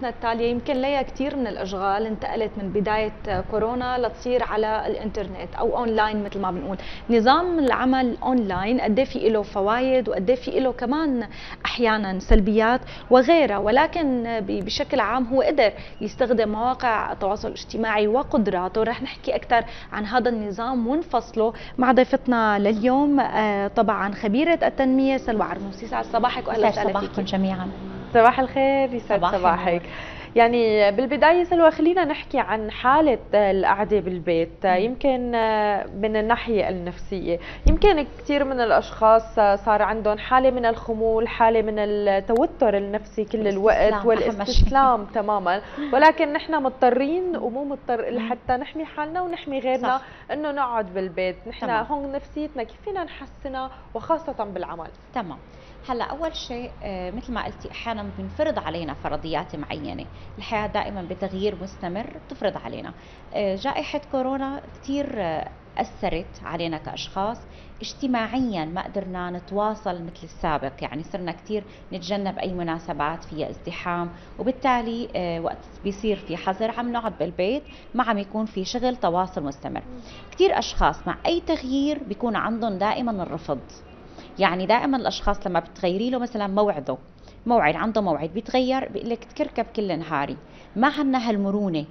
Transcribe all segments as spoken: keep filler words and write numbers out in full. حلقتنا التالية يمكن ليا كثير من الأشغال انتقلت من بداية كورونا لتصير على الإنترنت أو أونلاين مثل ما بنقول. نظام العمل أونلاين قد إيه في له فوايد وقد إيه في له كمان أحيانا سلبيات وغيرها، ولكن بشكل عام هو قدر يستخدم مواقع التواصل الاجتماعي وقدراته. رح نحكي أكثر عن هذا النظام ونفصله مع ضيفتنا لليوم طبعا خبيرة التنمية سلوى عرنوس. يسعد صباحك وأهلا وسهلا فيكم جميعا. صباح الخير، يسعد صباحك. يعني بالبداية سلوى خلينا نحكي عن حالة القعدة بالبيت، يمكن من الناحية النفسية يمكن كثير من الأشخاص صار عندهم حالة من الخمول، حالة من التوتر النفسي كل الوقت والاستسلام تماما، ولكن نحن مضطرين ومو مضطر حتى نحمي حالنا ونحمي غيرنا أنه نقعد بالبيت. نحن هون نفسيتنا كيف فينا نحسنها وخاصة بالعمل. تمام. هلا أول شيء مثل ما قلتي أحيانا بنفرض علينا فرضيات معينة، الحياة دائما بتغيير مستمر بتفرض علينا. جائحة كورونا كتير أثرت علينا كأشخاص، اجتماعيا ما قدرنا نتواصل مثل السابق، يعني صرنا كتير نتجنب أي مناسبات فيها ازدحام، وبالتالي وقت بيصير في حظر عم نقعد بالبيت ما عم يكون في شغل تواصل مستمر. كتير أشخاص مع أي تغيير بيكون عندهم دائما الرفض، يعني دائما الأشخاص لما بتغيري له مثلا موعده موعد عنده موعد بيتغير بيقول لك تكركب كل نهاري. ما عندنا هالمرونه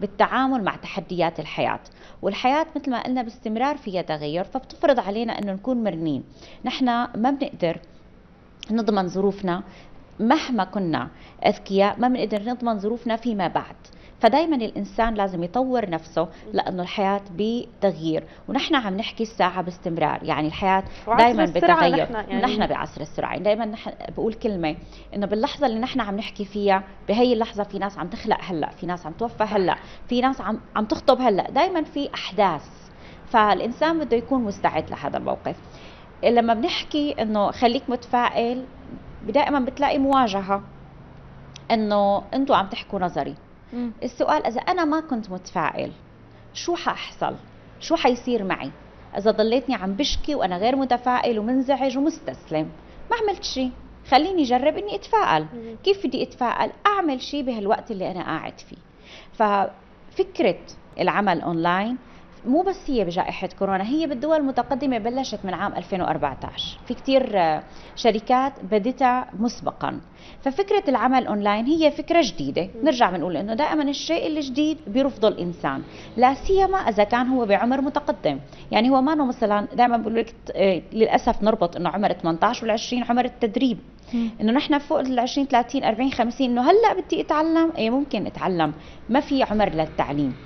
بالتعامل مع تحديات الحياه، والحياه مثل ما قلنا باستمرار فيها تغير، فبتفرض علينا انه نكون مرنين. نحن ما بنقدر نضمن ظروفنا مهما كنا اذكياء، ما بنقدر نضمن ظروفنا فيما بعد، فدايما الانسان لازم يطور نفسه لانه الحياه بتغيير، ونحن عم نحكي الساعه باستمرار، يعني الحياه دائما بتغير. نحن, يعني نحن بعصر السرعه، دائما نحن بقول كلمه انه باللحظه اللي نحن عم نحكي فيها بهي اللحظه في ناس عم تخلق هلا، في ناس عم توفى هلا، في ناس عم عم تخطب هلا، دائما في احداث، فالانسان بده يكون مستعد لهذا الموقف. لما بنحكي انه خليك متفائل دائما بتلاقي مواجهه انه انتم عم تحكوا نظري. السؤال إذا أنا ما كنت متفائل شو حأحصل؟ شو حيصير معي؟ إذا ضليتني عم بشكي وأنا غير متفائل ومنزعج ومستسلم ما عملت شيء، خليني أجرب إني أتفائل. كيف بدي أتفائل؟ أعمل شيء بهالوقت اللي أنا قاعد فيه. ففكرة العمل أونلاين مو بس هي بجائحة كورونا، هي بالدول المتقدمة بلشت من عام ألفين وأربعة عشر، في كتير شركات بدتها مسبقا. ففكرة العمل أونلاين هي فكرة جديدة، نرجع بنقول إنه دائما الشيء الجديد بيرفضه الإنسان، لا سيما إذا كان هو بعمر متقدم، يعني هو ما مثلا دائما بقول لك للأسف نربط إنه عمر ثمانية عشر وال عشرين عمر التدريب، إنه نحن فوق ال عشرين ثلاثين أربعين خمسين إنه هلا بدي أتعلم، إيه ممكن أتعلم، ما في عمر للتعليم.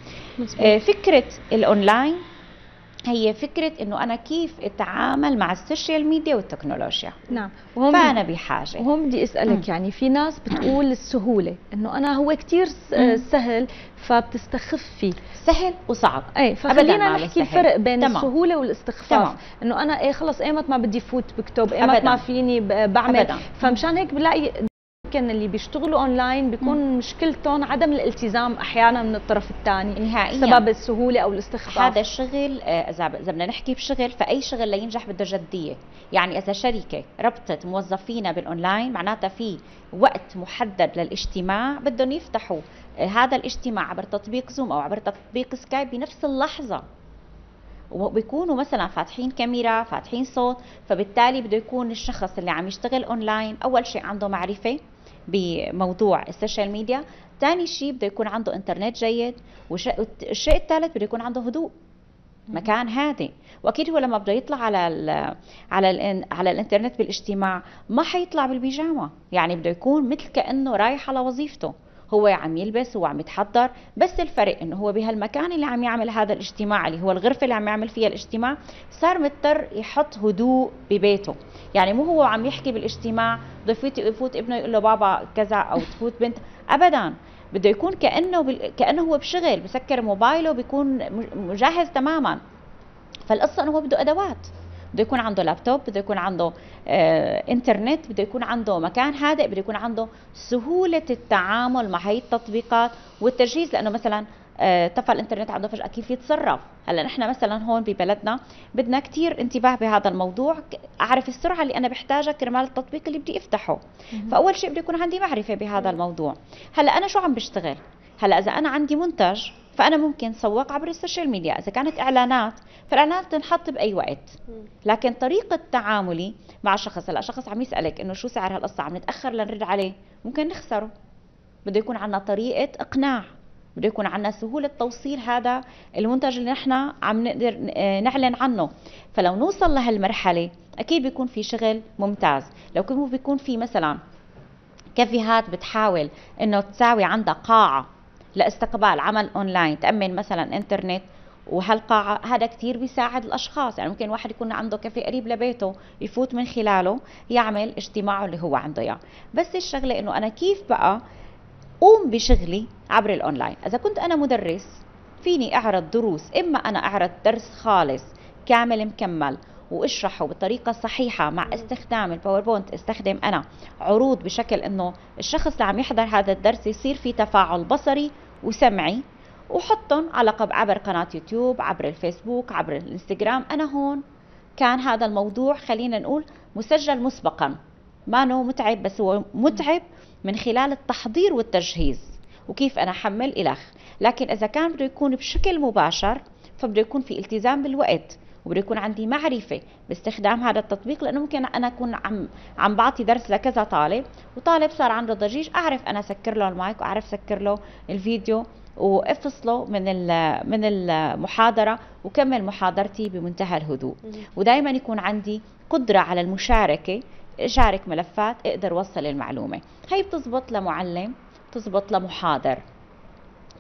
فكرة الأونلاين هي فكرة إنه أنا كيف أتعامل مع السوشيال ميديا والتكنولوجيا. نعم. فأنا بحاجة. وهم بدي أسألك، يعني في ناس بتقول السهولة إنه أنا هو كتير سهل فبتستخف فيه. سهل وصعب. اي فخلينا نحكي الفرق بين تمام. السهوله والاستخفاف، انه انا ايه خلص ايمت ما بدي فوت بكتب، ايمت ما فيني بعمل أبداً. فمشان هيك بلاقي يمكن اللي بيشتغلوا اونلاين بيكون م. مشكلتهم عدم الالتزام احيانا من الطرف الثاني نهائيا سبب السهوله او الاستخفاف. هذا الشغل اذا اذا بدنا نحكي بشغل، فاي شغل لينجح بده جديه، يعني اذا شركه ربطت موظفينا بالاونلاين معناتها في وقت محدد للاجتماع بدهم يفتحوا هذا الاجتماع عبر تطبيق زوم او عبر تطبيق سكايب بنفس اللحظه، وبيكونوا مثلا فاتحين كاميرا فاتحين صوت، فبالتالي بده يكون الشخص اللي عم يشتغل اونلاين اول شيء عنده معرفه بموضوع السوشيال ميديا، ثاني شيء بده يكون عنده انترنت جيد، والشيء الثالث بده يكون عنده هدوء، مكان هادئ. واكيد هو لما بده يطلع على ال على ال على الانترنت بالاجتماع ما حيطلع بالبيجامه، يعني بده يكون مثل كانه رايح على وظيفته، هو عم يلبس وعم يتحضر، بس الفرق انه هو بهالمكان اللي عم يعمل هذا الاجتماع اللي هو الغرفه اللي عم يعمل فيها الاجتماع صار مضطر يحط هدوء ببيته، يعني مو هو عم يحكي بالاجتماع ضيفتي يفوت ابنه يقول له بابا كذا او تفوت بنت، ابدا بده يكون كانه بال... كانه هو بشغل بسكر موبايله بيكون مجهز تماما. فالقصه انه هو بده ادوات، بده يكون عنده لابتوب، بده يكون عنده آه انترنت، بده يكون عنده مكان هادئ، بده يكون عنده سهولة التعامل مع هي التطبيقات والتجهيز، لأنه مثلا طفى الانترنت على ضفر اكيد يتصرف. هلا نحن مثلا هون ببلدنا بدنا كثير انتباه بهذا الموضوع، اعرف السرعه اللي انا بحتاجها كرمال التطبيق اللي بدي افتحه. فاول شيء بده يكون عندي معرفه بهذا الموضوع. هلا انا شو عم بشتغل؟ هلا اذا انا عندي منتج فانا ممكن سوق عبر السوشيال ميديا، اذا كانت اعلانات فالاعلانات تنحط باي وقت، لكن طريقه تعاملي مع شخص، هلا شخص عم يسالك انه شو سعر هالقصه، عم نتاخر لنرد عليه، ممكن نخسره. بده يكون عندنا طريقه اقناع، بده يكون عندنا سهوله توصيل هذا المنتج اللي نحن عم نقدر نعلن عنه. فلو نوصل لهالمرحله اكيد بيكون في شغل ممتاز. لو كان بيكون في مثلا كافيهات بتحاول انه تساوي عندها قاعه لاستقبال عمل اونلاين، تامن مثلا انترنت وهالقاعه، هذا كثير بيساعد الاشخاص. يعني ممكن واحد يكون عنده كافيه قريب لبيته يفوت من خلاله يعمل اجتماعه اللي هو عنده اياه. بس الشغله انه انا كيف بقى قوم بشغلي عبر الاونلاين. اذا كنت انا مدرس فيني اعرض دروس، اما انا اعرض درس خالص كامل مكمل واشرحه بالطريقه الصحيحه مع استخدام الباوربوينت، استخدم انا عروض بشكل انه الشخص اللي عم يحضر هذا الدرس يصير في تفاعل بصري وسمعي، وحطهم على عبر قناه يوتيوب، عبر الفيسبوك، عبر الانستغرام. انا هون كان هذا الموضوع خلينا نقول مسجل مسبقا، ما انه متعب، بس هو متعب من خلال التحضير والتجهيز وكيف انا احمل الخ. لكن اذا كان بده يكون بشكل مباشر فبده يكون في التزام بالوقت، وبده يكون عندي معرفه باستخدام هذا التطبيق، لانه ممكن انا اكون عم عم بعطي درس لكذا طالب، وطالب صار عنده ضجيج، اعرف انا اسكر له المايك واعرف اسكر له الفيديو وافصله من من المحاضره وكمل محاضرتي بمنتهى الهدوء. ودائما يكون عندي قدره على المشاركه، شارك ملفات، اقدر اوصل المعلومه. هي بتزبط لمعلم، بتزبط لمحاضر،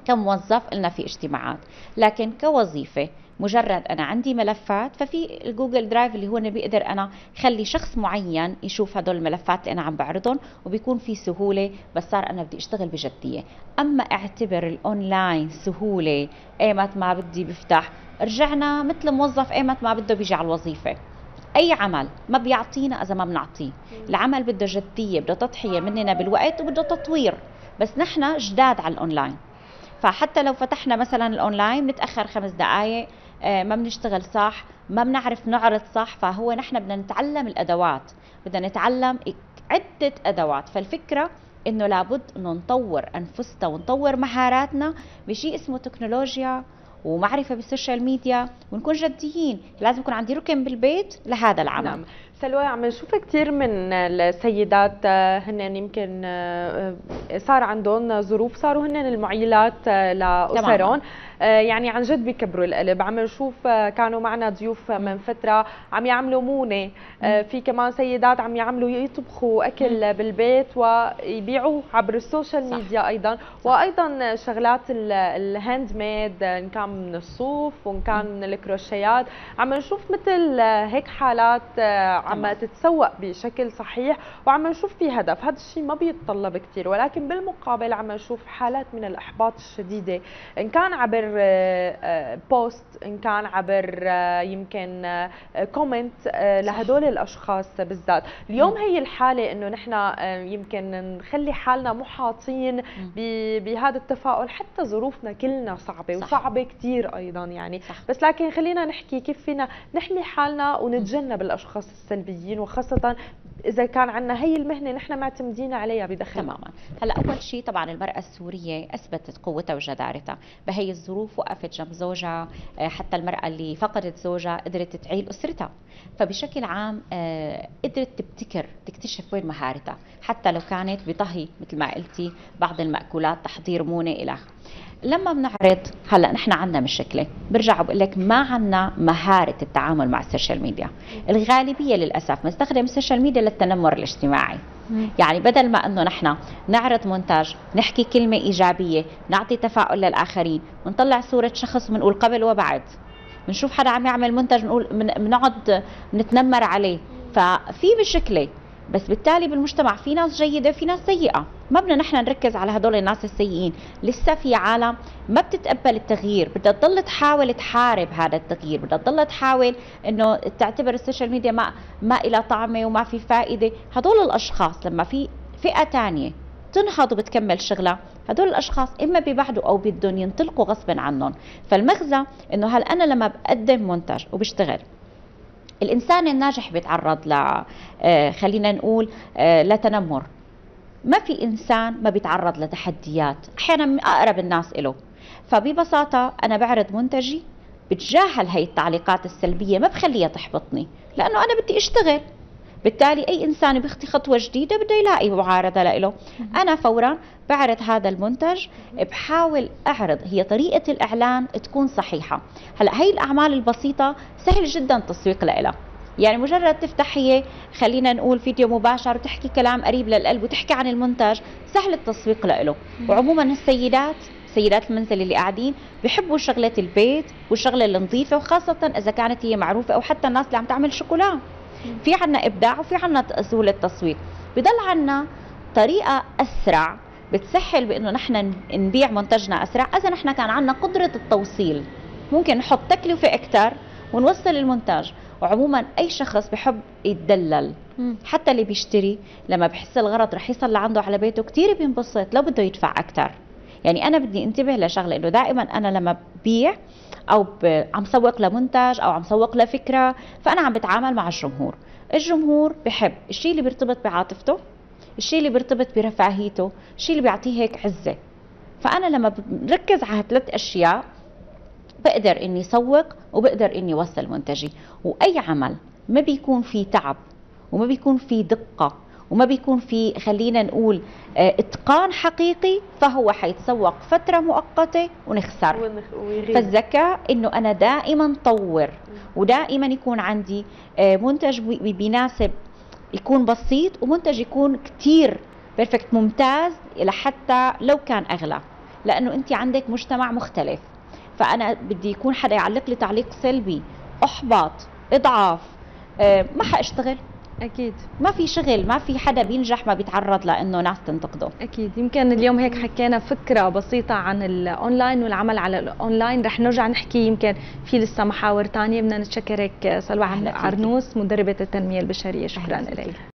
كموظف قلنا في اجتماعات، لكن كوظيفه مجرد انا عندي ملفات، ففي الجوجل درايف اللي هو بيقدر انا خلي شخص معين يشوف هدول الملفات اللي انا عم بعرضهم وبيكون في سهوله، بس صار انا بدي اشتغل بجديه. اما اعتبر الاونلاين سهوله، ايمت ما بدي بفتح، رجعنا مثل موظف ايمت ما بده بيجي على الوظيفه. اي عمل ما بيعطينا اذا ما بنعطيه. العمل بده جديه، بده تضحيه مننا بالوقت وبده تطوير، بس نحن جداد على الاونلاين، فحتى لو فتحنا مثلا الاونلاين بنتاخر خمس دقائق، ما بنشتغل صح، ما بنعرف نعرض صح. فهو نحن بدنا نتعلم الادوات، بدنا نتعلم عده ادوات. فالفكره انه لابد انه نطور انفسنا ونطور مهاراتنا بشيء اسمه تكنولوجيا ومعرفه بالسوشيال ميديا، ونكون جديين. لازم يكون عندي ركن بالبيت لهذا العمل. نعم. سلوى، عم نشوف كثير من السيدات هن يمكن صار عندهم ظروف، صاروا هن المعيلات لاسرهم، يعني عن جد بيكبروا القلب. عم نشوف كانوا معنا ضيوف من فتره عم يعملوا مونه، في كمان سيدات عم يعملوا يطبخوا اكل بالبيت ويبيعوا عبر السوشيال ميديا ايضا. صح. وايضا شغلات الهاند ميد، ان كان من الصوف وان كان من الكروشيات، عم نشوف مثل هيك حالات عم تتسوق بشكل صحيح وعم نشوف في هدف. هذا الشيء ما بيتطلب كثير، ولكن بالمقابل عم نشوف حالات من الاحباط الشديده، ان كان عبر بوست، ان كان عبر يمكن كومنت لهدول الاشخاص بالذات. اليوم هي الحاله انه نحن يمكن نخلي حالنا محاطين بهذا التفاؤل، حتى ظروفنا كلنا صعبه وصعبه كثير ايضا يعني. صح. بس لكن خلينا نحكي كيف فينا نحمي حالنا ونتجنب الاشخاص السلبيين، وخاصه اذا كان عندنا هي المهنه نحن معتمدين عليها بدخلنا. تماما. هلا اول شيء طبعا المراه السوريه اثبتت قوتها وجدارتها بهي الظروف، وقفت جنب زوجها، حتى المراه اللي فقدت زوجها قدرت تعيل اسرتها. فبشكل عام قدرت تبتكر، تكتشف وين مهارتها، حتى لو كانت بطهي مثل ما قلتي بعض المأكولات، تحضير مونه الخ. لما بنعرض هلا نحن عندنا مشكله، برجع بقول لك ما عندنا مهاره التعامل مع السوشيال ميديا. الغالبيه للاسف بنستخدم السوشيال ميديا للتنمر الاجتماعي. يعني بدل ما انه نحن نعرض منتج، نحكي كلمه ايجابيه، نعطي تفاؤل للاخرين، بنطلع صوره شخص وبنقول قبل وبعد، بنشوف حدا عم يعمل منتج بنقول بنقعد نتنمر عليه. ففي مشكله، بس بالتالي بالمجتمع في ناس جيدة في ناس سيئة، ما بدنا نحن نركز على هدول الناس السيئين. لسه في عالم ما بتتقبل التغيير، بدها تضل تحاول تحارب هذا التغيير، بدها تضل تحاول انه تعتبر السوشيال ميديا ما ما إلها طعمة وما في فائدة. هدول الأشخاص لما في فئة ثانية تنهض وبتكمل شغلها. هدول الاشخاص اما بيبعدوا او بدهم ينطلقوا غصبا عنهم. فالمغزى انه هل انا لما بقدم منتج وبشتغل، الانسان الناجح بيتعرض ل خلينا نقول لتنمر، ما في انسان ما بيتعرض لتحديات احيانا اقرب الناس له. فببساطه انا بعرض منتجي، بتجاهل هي التعليقات السلبيه، ما بخليها تحبطني لانه انا بدي اشتغل. بالتالي اي انسان بيخطي خطوه جديده بده يلاقي معارضه له. انا فورا بعرض هذا المنتج، بحاول اعرض هي طريقه الاعلان تكون صحيحه. هلا هي الاعمال البسيطه سهل جدا التسويق لها، يعني مجرد تفتح هي خلينا نقول فيديو مباشر وتحكي كلام قريب للقلب وتحكي عن المنتج، سهل التسويق له. وعموما السيدات سيدات المنزل اللي قاعدين بحبوا شغله البيت والشغله النظيفه، وخاصه اذا كانت هي معروفه، او حتى الناس اللي عم تعمل شوكولا. في عنا إبداع وفي عنا سهولة تسويق. بضل عنا طريقة أسرع بتسهل بأنه نحن نبيع منتجنا أسرع إذا نحن كان عنا قدرة التوصيل، ممكن نحط تكلفة أكثر ونوصل المنتج. وعموما أي شخص بحب يتدلل، حتى اللي بيشتري لما بحس الغرض رح يصل لعنده على بيته كتير بينبسط لو بده يدفع أكثر. يعني أنا بدي انتبه لشغلة، إنه دائما أنا لما ببيع أو عم سوق لمنتج أو عم سوق لفكرة، فأنا عم بتعامل مع الجمهور. الجمهور بحب الشيء اللي بيرتبط بعاطفته، الشيء اللي بيرتبط برفاهيته، الشيء اللي بيعطيه هيك عزة. فأنا لما بركز على هالثلاث أشياء بقدر إني سوق وبقدر إني وصل منتجي. وأي عمل ما بيكون فيه تعب وما بيكون فيه دقة وما بيكون في خلينا نقول اتقان حقيقي، فهو حيتسوق فتره مؤقته ونخسر. فالذكاء انه انا دائما طور، ودائما يكون عندي منتج بيناسب، يكون بسيط، ومنتج يكون كتير بيرفكت ممتاز لحتى لو كان اغلى، لانه انت عندك مجتمع مختلف. فانا بدي يكون حدا يعلق لي تعليق سلبي، احباط، اضعاف، ما حاشتغل. أكيد ما في شغل، ما في حدا بينجح ما بيتعرض لأنه ناس تنتقده. أكيد. يمكن اليوم هيك حكينا فكرة بسيطة عن الأونلاين والعمل على الأونلاين، رح نرجع نحكي يمكن في لسه محاور تانية. بدنا نتشكرك سلوى عرنوس، مدربة التنمية البشرية، شكرا لك.